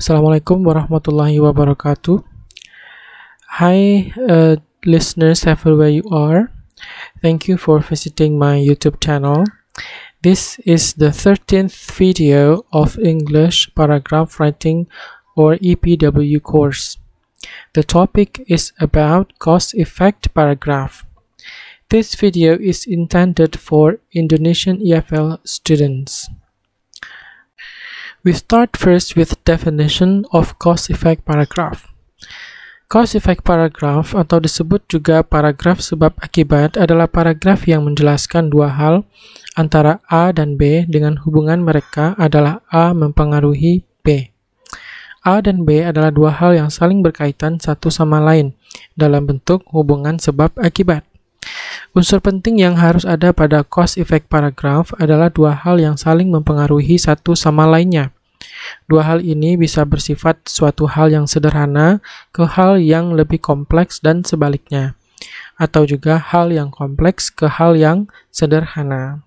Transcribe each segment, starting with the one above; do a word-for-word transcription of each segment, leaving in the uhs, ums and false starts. Assalamualaikum warahmatullahi wabarakatuh. Hi uh, listeners, everywhere you are. Thank you for visiting my YouTube channel. This is the thirteenth video of English Paragraph Writing or E P W course. The topic is about cause-effect paragraph. This video is intended for Indonesian E F L students. We start first with definition of cause-effect paragraph. Cause-effect paragraph atau disebut juga paragraf sebab akibat adalah paragraf yang menjelaskan dua hal antara A dan B dengan hubungan mereka adalah A mempengaruhi B. A dan B adalah dua hal yang saling berkaitan satu sama lain dalam bentuk hubungan sebab akibat. Unsur penting yang harus ada pada cause-effect paragraph adalah dua hal yang saling mempengaruhi satu sama lainnya. Dua hal ini bisa bersifat suatu hal yang sederhana ke hal yang lebih kompleks dan sebaliknya, atau juga hal yang kompleks ke hal yang sederhana.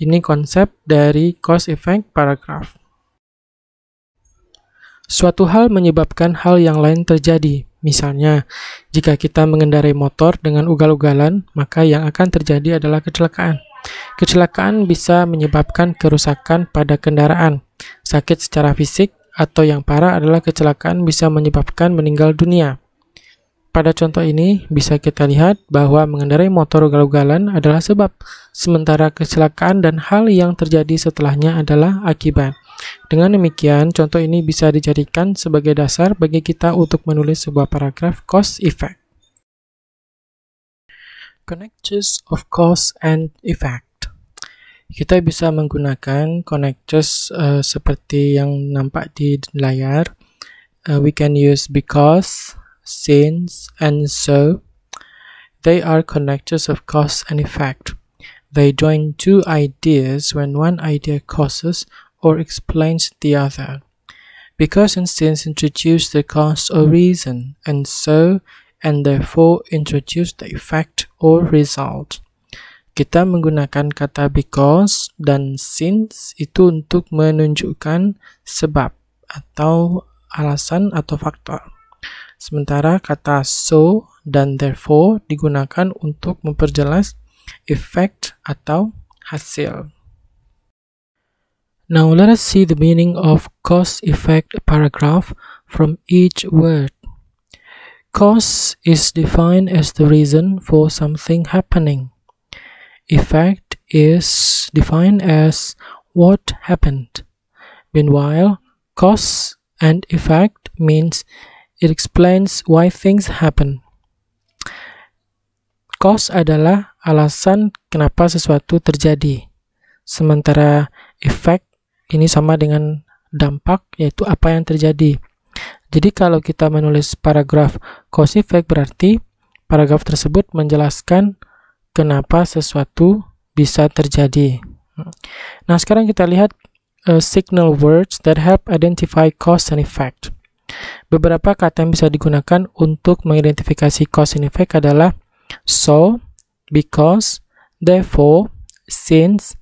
Ini konsep dari cause-effect paragraph. Suatu hal menyebabkan hal yang lain terjadi. Misalnya, jika kita mengendarai motor dengan ugal-ugalan, maka yang akan terjadi adalah kecelakaan. Kecelakaan bisa menyebabkan kerusakan pada kendaraan, sakit secara fisik, atau yang parah adalah kecelakaan bisa menyebabkan meninggal dunia. Pada contoh ini, bisa kita lihat bahwa mengendarai motor ugal-ugalan adalah sebab, sementara kecelakaan dan hal yang terjadi setelahnya adalah akibat. Dengan demikian, contoh ini bisa dijadikan sebagai dasar bagi kita untuk menulis sebuah paragraf cause-effect. Connectors of cause and effect. Kita bisa menggunakan connectors uh, seperti yang nampak di layar. Uh, we can use because, since, and so. They are connectors of cause and effect. They join two ideas when one idea causes or explains the other. Because and since introduce the cause or reason, and so and therefore introduce the effect or result. Kita menggunakan kata because dan since itu untuk menunjukkan sebab atau alasan atau faktor. Sementara kata so dan therefore digunakan untuk memperjelas effect atau hasil. Now let us see the meaning of cause-effect paragraph from each word. Cause is defined as the reason for something happening. Effect is defined as what happened. Meanwhile, cause and effect means it explains why things happen. Cause adalah alasan kenapa sesuatu terjadi. Sementara effect ini sama dengan dampak, yaitu apa yang terjadi. Jadi kalau kita menulis paragraf cause effect berarti paragraf tersebut menjelaskan kenapa sesuatu bisa terjadi. Nah, sekarang kita lihat uh, signal words that help identify cause and effect. Beberapa kata yang bisa digunakan untuk mengidentifikasi cause and effect adalah so, because, therefore, since,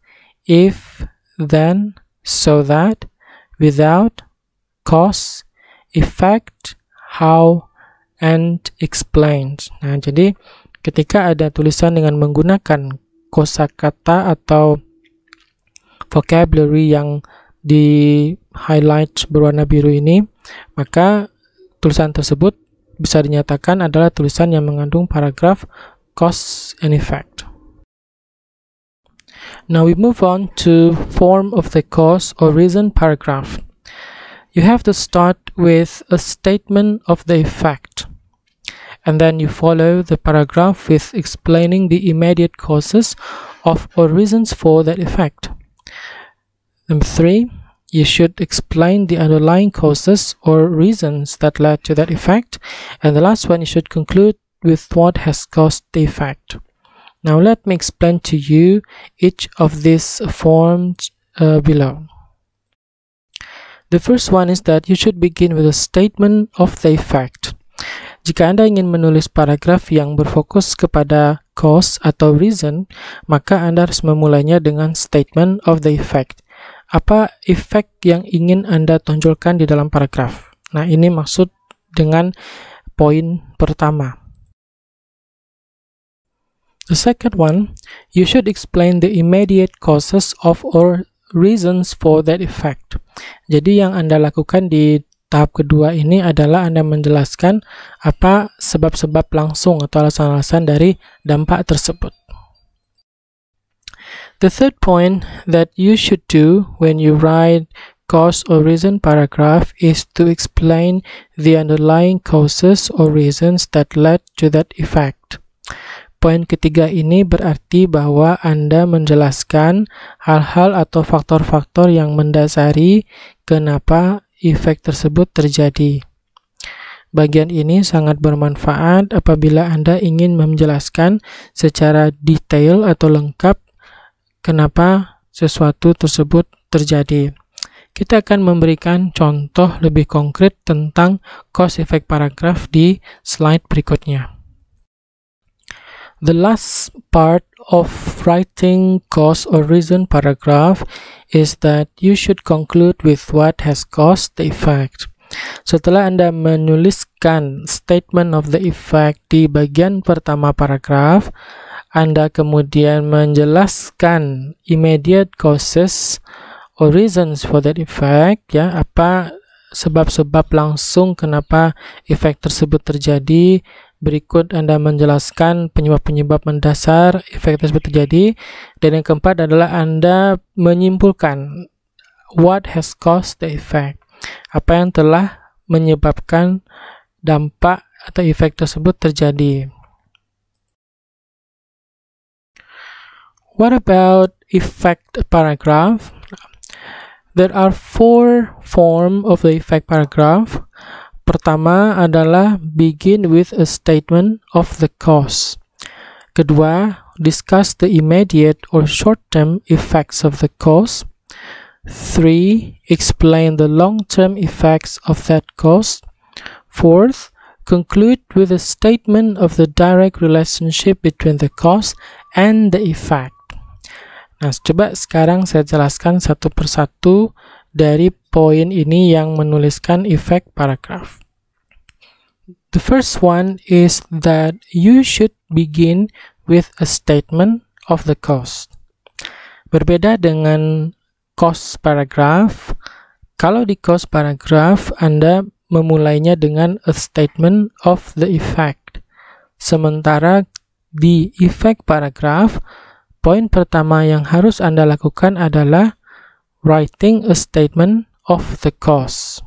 if, then, so that, without, cause, effect, how, and explained. Nah, jadi ketika ada tulisan dengan menggunakan kosakata atau vocabulary yang di highlight berwarna biru ini, maka tulisan tersebut bisa dinyatakan adalah tulisan yang mengandung paragraf cause and effect. Now we move on to form of the cause or reason paragraph. You have to start with a statement of the effect, and then you follow the paragraph with explaining the immediate causes of or reasons for that effect. Number three, you should explain the underlying causes or reasons that led to that effect. And the last one, you should conclude with what has caused the effect. Now let me explain to you each of these forms uh, below. The first one is that you should begin with a statement of the effect. Jika Anda ingin menulis paragraf yang berfokus kepada cause atau reason, maka Anda harus memulainya dengan statement of the effect. Apa efek yang ingin Anda tonjolkan di dalam paragraf? Nah, ini maksud dengan poin pertama. The second one, you should explain the immediate causes of or reasons for that effect. Jadi yang Anda lakukan di tahap kedua ini adalah Anda menjelaskan apa sebab-sebab langsung atau alasan-alasan dari dampak tersebut. The third point that you should do when you write cause or reason paragraph is to explain the underlying causes or reasons that led to that effect. Poin ketiga ini berarti bahwa Anda menjelaskan hal-hal atau faktor-faktor yang mendasari kenapa efek tersebut terjadi. Bagian ini sangat bermanfaat apabila Anda ingin menjelaskan secara detail atau lengkap kenapa sesuatu tersebut terjadi. Kita akan memberikan contoh lebih konkret tentang cause effect paragraph di slide berikutnya. The last part of writing cause or reason paragraph is that you should conclude with what has caused the effect. Setelah Anda menuliskan statement of the effect di bagian pertama paragraf, Anda kemudian menjelaskan immediate causes or reasons for that effect, ya, apa sebab-sebab langsung kenapa efek tersebut terjadi. Berikut Anda menjelaskan penyebab-penyebab mendasar efek tersebut terjadi. Dan yang keempat adalah Anda menyimpulkan what has caused the effect. Apa yang telah menyebabkan dampak atau efek tersebut terjadi. What about effect paragraph? There are four forms of the effect paragraph. Pertama adalah begin with a statement of the cause. Kedua, discuss the immediate or short-term effects of the cause. Three, explain the long-term effects of that cause. Fourth, conclude with a statement of the direct relationship between the cause and the effect. Nah, coba sekarang saya jelaskan satu persatu dari poin ini yang menuliskan efek paragraf. The first one is that you should begin with a statement of the cause. Berbeda dengan cause paragraph, kalau di cause paragraph Anda memulainya dengan a statement of the effect. Sementara di efek paragraf, poin pertama yang harus Anda lakukan adalah writing a statement of the cause.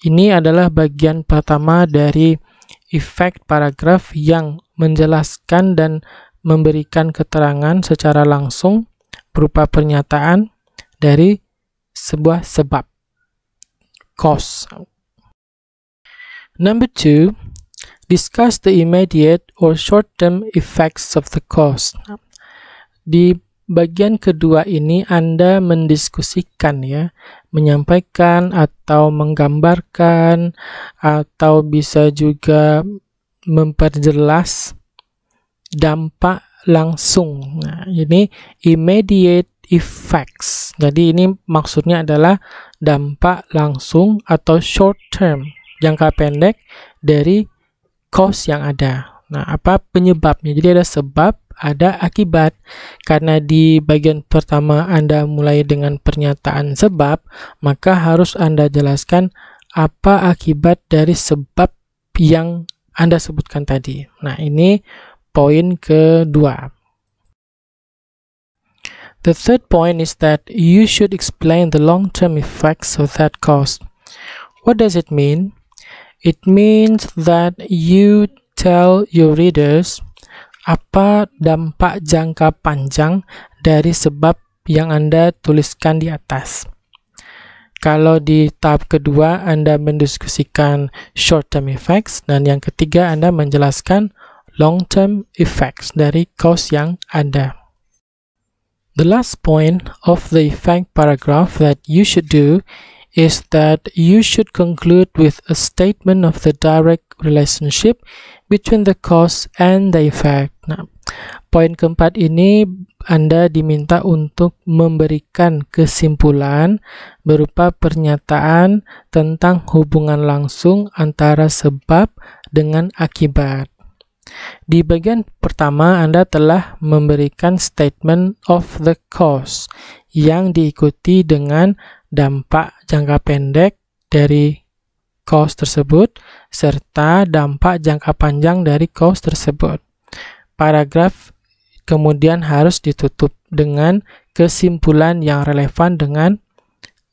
Ini adalah bagian pertama dari efek paragraf yang menjelaskan dan memberikan keterangan secara langsung berupa pernyataan dari sebuah sebab, cause. Number two, discuss the immediate or short-term effects of the cause. Di bagian kedua ini Anda mendiskusikan, ya, menyampaikan atau menggambarkan atau bisa juga memperjelas dampak langsung. Nah, ini immediate effects. Jadi ini maksudnya adalah dampak langsung atau short term, jangka pendek dari cause yang ada. Nah, apa penyebabnya? Jadi ada sebab, ada akibat. Karena di bagian pertama Anda mulai dengan pernyataan sebab, maka harus Anda jelaskan apa akibat dari sebab yang Anda sebutkan tadi. Nah, ini poin kedua. The third point is that you should explain the long-term effects of that cause. What does it mean? It means that you tell your readers apa dampak jangka panjang dari sebab yang Anda tuliskan di atas. Kalau di tahap kedua Anda mendiskusikan short term effects, dan yang ketiga Anda menjelaskan long term effects dari cause yang ada. The last point of the effect paragraph that you should do is that you should conclude with a statement of the direct relationship between the cause and the effect. Nah, poin keempat ini Anda diminta untuk memberikan kesimpulan berupa pernyataan tentang hubungan langsung antara sebab dengan akibat. Di bagian pertama, Anda telah memberikan statement of the cause yang diikuti dengan dampak jangka pendek dari cause tersebut serta dampak jangka panjang dari cause tersebut. Paragraf kemudian harus ditutup dengan kesimpulan yang relevan dengan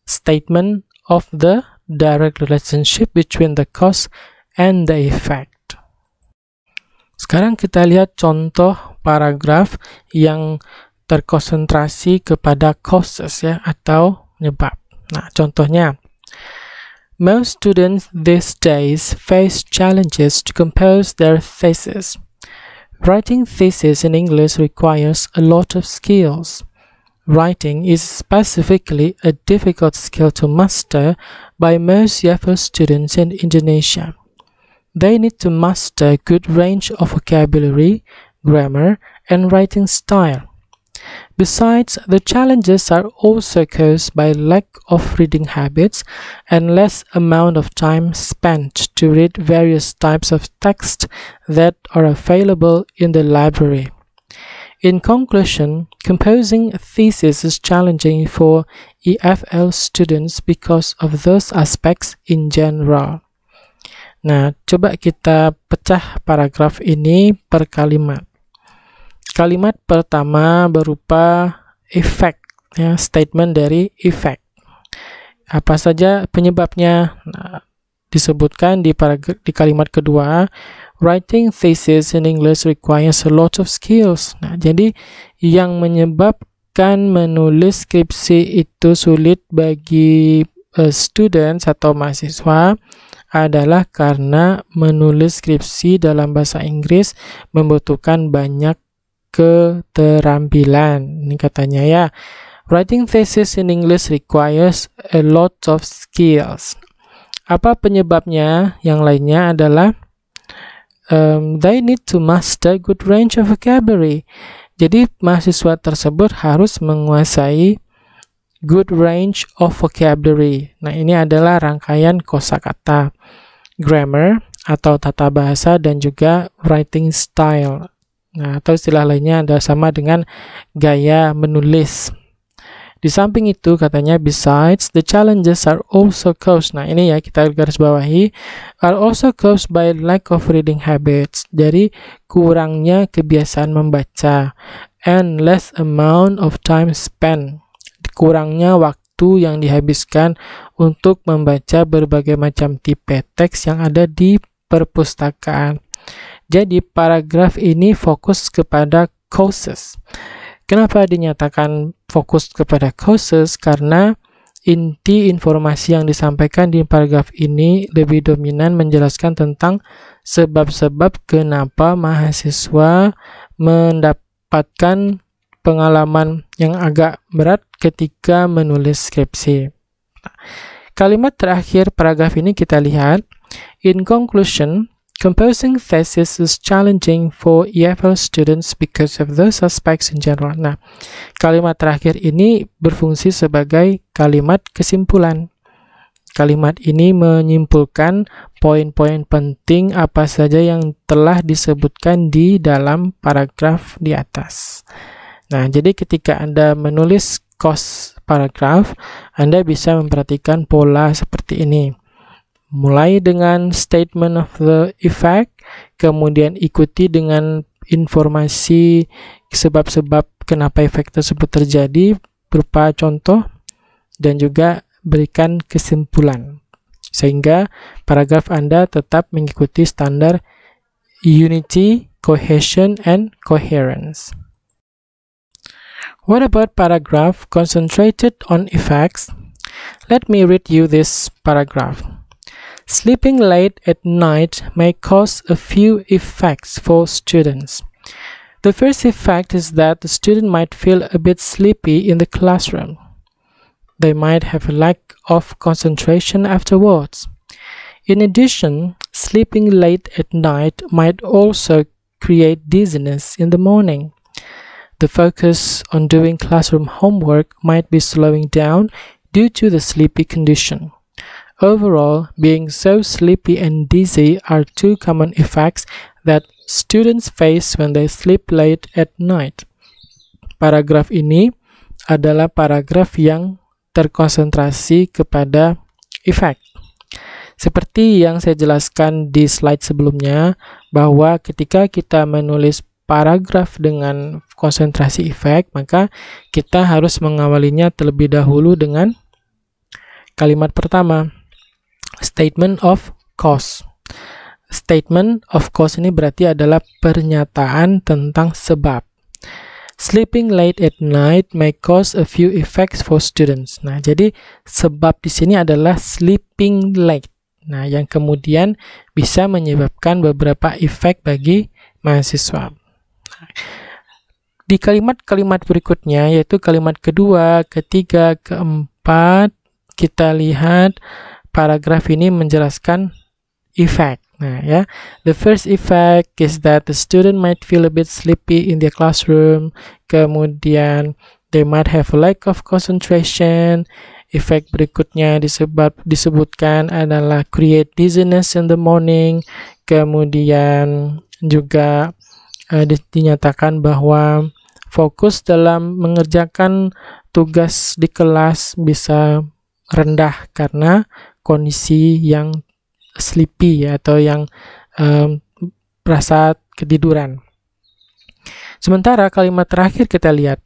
statement of the direct relationship between the cause and the effect. Sekarang kita lihat contoh paragraf yang terkonsentrasi kepada causes ya, atau penyebab. Nah, contohnya, most students these days face challenges to compose their thesis. Writing thesis in English requires a lot of skills. Writing is specifically a difficult skill to master by most E P W students in Indonesia. They need to master a good range of vocabulary, grammar, and writing style. Besides, the challenges are also caused by lack of reading habits and less amount of time spent to read various types of text that are available in the library. In conclusion, composing a thesis is challenging for E F L students because of those aspects in general. Nah, coba kita pecah paragraf ini per kalimat. Kalimat pertama berupa effect, ya, statement dari effect. Apa saja penyebabnya? Nah, disebutkan di, paragraf, di kalimat kedua, writing thesis in English requires a lot of skills. Nah, jadi yang menyebabkan menulis skripsi itu sulit bagi uh, students atau mahasiswa adalah karena menulis skripsi dalam bahasa Inggris membutuhkan banyak keterampilan. Ini katanya ya, writing thesis in English requires a lot of skills. Apa penyebabnya? Yang lainnya adalah um, they need to master good range of vocabulary. Jadi mahasiswa tersebut harus menguasai good range of vocabulary. Nah, ini adalah rangkaian kosakata, grammar atau tata bahasa, dan juga writing style. Nah, atau istilah lainnya ada sama dengan gaya menulis. Di samping itu katanya, besides the challenges are also caused. Nah, ini ya kita garis bawahi, are also caused by lack of reading habits. Jadi kurangnya kebiasaan membaca, and less amount of time spent. Kurangnya waktu yang dihabiskan untuk membaca berbagai macam tipe teks yang ada di perpustakaan. Jadi paragraf ini fokus kepada causes. Kenapa dinyatakan fokus kepada causes? Karena inti informasi yang disampaikan di paragraf ini lebih dominan menjelaskan tentang sebab-sebab kenapa mahasiswa mendapatkan pengalaman yang agak berat ketika menulis skripsi. Kalimat terakhir paragraf ini kita lihat. In conclusion, composing thesis is challenging for E F L students because of those aspects in general. Nah, kalimat terakhir ini berfungsi sebagai kalimat kesimpulan. Kalimat ini menyimpulkan poin-poin penting apa saja yang telah disebutkan di dalam paragraf di atas. Nah, jadi ketika Anda menulis cause paragraf, Anda bisa memperhatikan pola seperti ini. Mulai dengan statement of the effect, kemudian ikuti dengan informasi sebab-sebab kenapa efek tersebut terjadi berupa contoh, dan juga berikan kesimpulan. Sehingga paragraf Anda tetap mengikuti standar unity, cohesion, and coherence. What about paragraph concentrated on effects? Let me read you this paragraph. Sleeping late at night may cause a few effects for students. The first effect is that the student might feel a bit sleepy in the classroom. They might have a lack of concentration afterwards. In addition, sleeping late at night might also create dizziness in the morning. The focus on doing classroom homework might be slowing down due to the sleepy condition. Overall, being so sleepy and dizzy are two common effects that students face when they sleep late at night. Paragraf ini adalah paragraf yang terkonsentrasi kepada efek. Seperti yang saya jelaskan di slide sebelumnya, bahwa ketika kita menulis paragraf dengan konsentrasi efek, maka kita harus mengawalinya terlebih dahulu dengan kalimat pertama, statement of cause. Statement of cause ini berarti adalah pernyataan tentang sebab. Sleeping late at night may cause a few effects for students. Nah, jadi sebab di sini adalah sleeping late. Nah, yang kemudian bisa menyebabkan beberapa efek bagi mahasiswa. Di kalimat-kalimat berikutnya, yaitu kalimat kedua, ketiga, keempat, kita lihat paragraf ini menjelaskan effect. Nah, ya. The first effect is that the student might feel a bit sleepy in their classroom. Kemudian they might have a lack of concentration. Efek berikutnya disebut, disebutkan adalah create dizziness in the morning. Kemudian juga uh, dinyatakan bahwa fokus dalam mengerjakan tugas di kelas bisa rendah karena kondisi yang sleepy atau yang um, rasa ketiduran. Sementara kalimat terakhir kita lihat,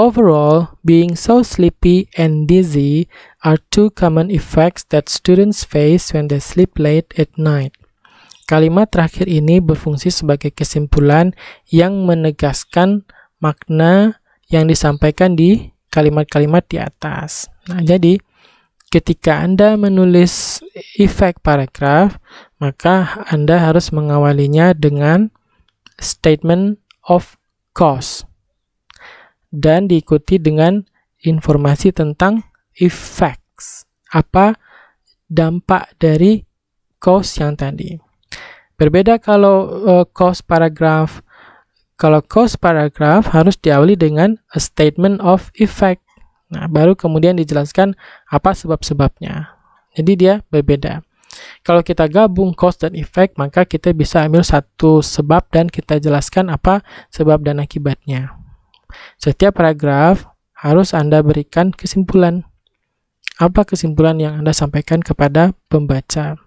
overall, being so sleepy and dizzy are two common effects that students face when they sleep late at night. Kalimat terakhir ini berfungsi sebagai kesimpulan yang menegaskan makna yang disampaikan di kalimat-kalimat di atas. Nah, jadi ketika Anda menulis efek paragraf, maka Anda harus mengawalinya dengan statement of cause dan diikuti dengan informasi tentang effects, apa dampak dari cause yang tadi. Berbeda kalau uh, cause paragraf. Kalau cause paragraf harus diawali dengan a statement of effect. Nah, baru kemudian dijelaskan apa sebab-sebabnya. Jadi dia berbeda. Kalau kita gabung cause dan effect, maka kita bisa ambil satu sebab dan kita jelaskan apa sebab dan akibatnya. Setiap paragraf harus Anda berikan kesimpulan. Apa kesimpulan yang Anda sampaikan kepada pembaca?